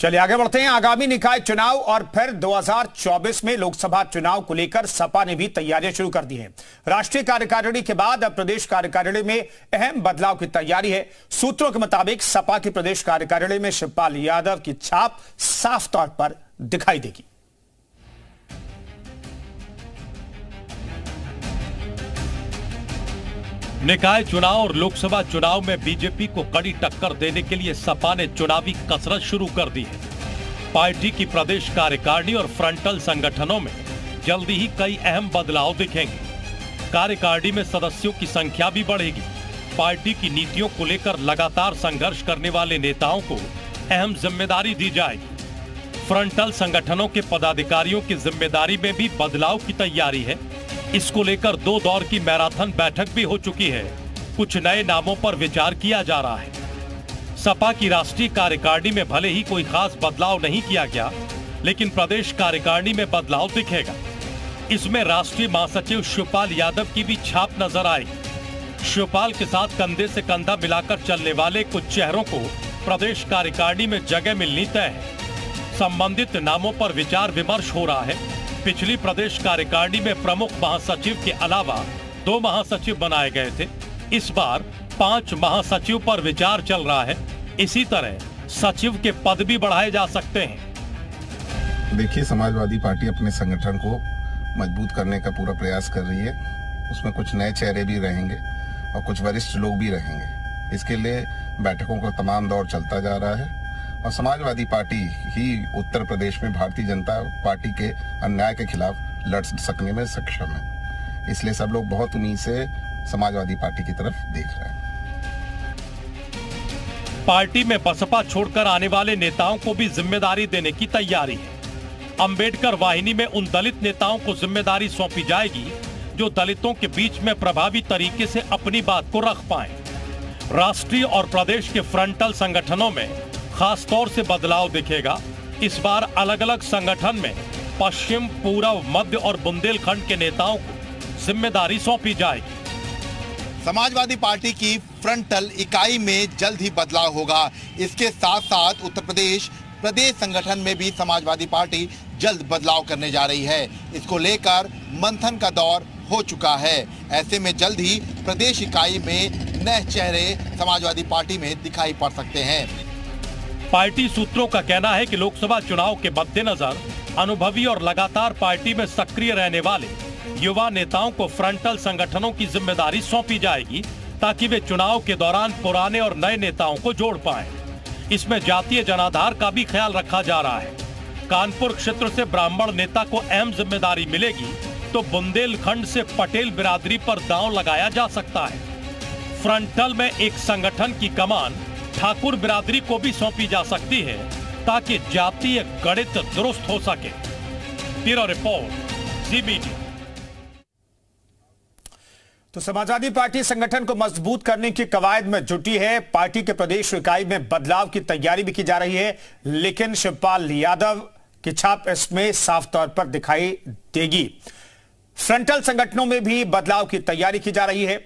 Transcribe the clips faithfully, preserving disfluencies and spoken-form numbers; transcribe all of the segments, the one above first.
चलिए आगे बढ़ते हैं। आगामी निकाय चुनाव और फिर दो हज़ार चौबीस में लोकसभा चुनाव को लेकर सपा ने भी तैयारियां शुरू कर दी हैं। राष्ट्रीय कार्यकारिणी के बाद अब प्रदेश कार्यकारिणी में अहम बदलाव की तैयारी है। सूत्रों के मुताबिक सपा की प्रदेश कार्यकारिणी में शिवपाल यादव की छाप साफ तौर पर दिखाई देगी। निकाय चुनाव और लोकसभा चुनाव में बीजेपी को कड़ी टक्कर देने के लिए सपा ने चुनावी कसरत शुरू कर दी है। पार्टी की प्रदेश कार्यकारिणी और फ्रंटल संगठनों में जल्दी ही कई अहम बदलाव दिखेंगे। कार्यकारिणी में सदस्यों की संख्या भी बढ़ेगी। पार्टी की नीतियों को लेकर लगातार संघर्ष करने वाले नेताओं को अहम जिम्मेदारी दी जाएगी। फ्रंटल संगठनों के पदाधिकारियों की जिम्मेदारी में भी बदलाव की तैयारी है। इसको लेकर दो दौर की मैराथन बैठक भी हो चुकी है। कुछ नए नामों पर विचार किया जा रहा है। सपा की राष्ट्रीय कार्यकारिणी में भले ही कोई खास बदलाव नहीं किया गया, लेकिन प्रदेश कार्यकारिणी में बदलाव दिखेगा। इसमें राष्ट्रीय महासचिव शिवपाल यादव की भी छाप नजर आएगी। शिवपाल के साथ कंधे से कंधा मिलाकर चलने वाले कुछ चेहरों को प्रदेश कार्यकारिणी में जगह मिलनी तय है। संबंधित नामों पर विचार विमर्श हो रहा है। पिछली प्रदेश कार्यकारिणी में प्रमुख महासचिव के अलावा दो महासचिव बनाए गए थे। इस बार पांच महासचिव पर विचार चल रहा है। इसी तरह सचिव के पद भी बढ़ाए जा सकते हैं। देखिए, समाजवादी पार्टी अपने संगठन को मजबूत करने का पूरा प्रयास कर रही है। उसमें कुछ नए चेहरे भी रहेंगे और कुछ वरिष्ठ लोग भी रहेंगे। इसके लिए बैठकों का तमाम दौर चलता जा रहा है और समाजवादी पार्टी ही उत्तर प्रदेश में भारतीय जनता पार्टी के अन्याय के खिलाफ लड़ सकने में सक्षम है। इसलिए सब लोग बहुत उम्मीद से समाजवादी पार्टी की तरफ देख रहे हैं। पार्टी में बसपा छोड़कर आने वाले नेताओं को भी जिम्मेदारी देने की तैयारी है। अंबेडकर वाहिनी में उन दलित नेताओं को जिम्मेदारी सौंपी जाएगी जो दलितों के बीच में प्रभावी तरीके से अपनी बात को रख पाए। राष्ट्रीय और प्रदेश के फ्रंटल संगठनों में खास तौर से बदलाव दिखेगा। इस बार अलग अलग संगठन में पश्चिम, पूर्व, मध्य और बुंदेलखंड के नेताओं को जिम्मेदारी सौंपी जाएगी। समाजवादी पार्टी की फ्रंटल इकाई में जल्द ही बदलाव होगा। इसके साथ साथ उत्तर प्रदेश प्रदेश संगठन में भी समाजवादी पार्टी जल्द बदलाव करने जा रही है। इसको लेकर मंथन का दौर हो चुका है। ऐसे में जल्द ही प्रदेश इकाई में नए चेहरे समाजवादी पार्टी में दिखाई पड़ सकते हैं। पार्टी सूत्रों का कहना है कि लोकसभा चुनाव के मद्देनजर अनुभवी और लगातार पार्टी में सक्रिय रहने वाले युवा नेताओं को फ्रंटल संगठनों की जिम्मेदारी सौंपी जाएगी ताकि वे चुनाव के दौरान पुराने और नए नेताओं को जोड़ पाएं। इसमें जातीय जनाधार का भी ख्याल रखा जा रहा है। कानपुर क्षेत्र से ब्राह्मण नेता को अहम जिम्मेदारी मिलेगी तो बुंदेलखंड से पटेल बिरादरी पर दांव लगाया जा सकता है। फ्रंटल में एक संगठन की कमान ठाकुर बिरादरी को भी सौंपी जा सकती है ताकि जातीय गणित दुरुस्त हो सके। Bureau report, CBD. तो समाजवादी पार्टी संगठन को मजबूत करने की कवायद में जुटी है। पार्टी के प्रदेश इकाई में बदलाव की तैयारी भी की जा रही है, लेकिन शिवपाल यादव की छाप इसमें साफ तौर पर दिखाई देगी। फ्रंटल संगठनों में भी बदलाव की तैयारी की जा रही है।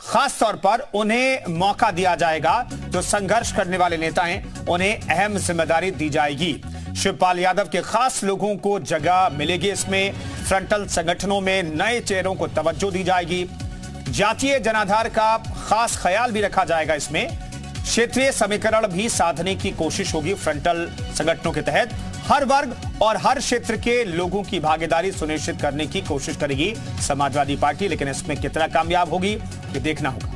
खास तौर पर उन्हें मौका दिया जाएगा। जो संघर्ष करने वाले नेता हैं उन्हें अहम जिम्मेदारी दी जाएगी। शिवपाल यादव के खास लोगों को जगह मिलेगी। इसमें फ्रंटल संगठनों में नए चेहरों को तवज्जो दी जाएगी। जातीय जनाधार का खास ख्याल भी रखा जाएगा। इसमें क्षेत्रीय समीकरण भी साधने की कोशिश होगी। फ्रंटल संगठनों के तहत हर वर्ग और हर क्षेत्र के लोगों की भागीदारी सुनिश्चित करने की कोशिश करेगी समाजवादी पार्टी, लेकिन इसमें कितना कामयाब होगी ये देखना होगा।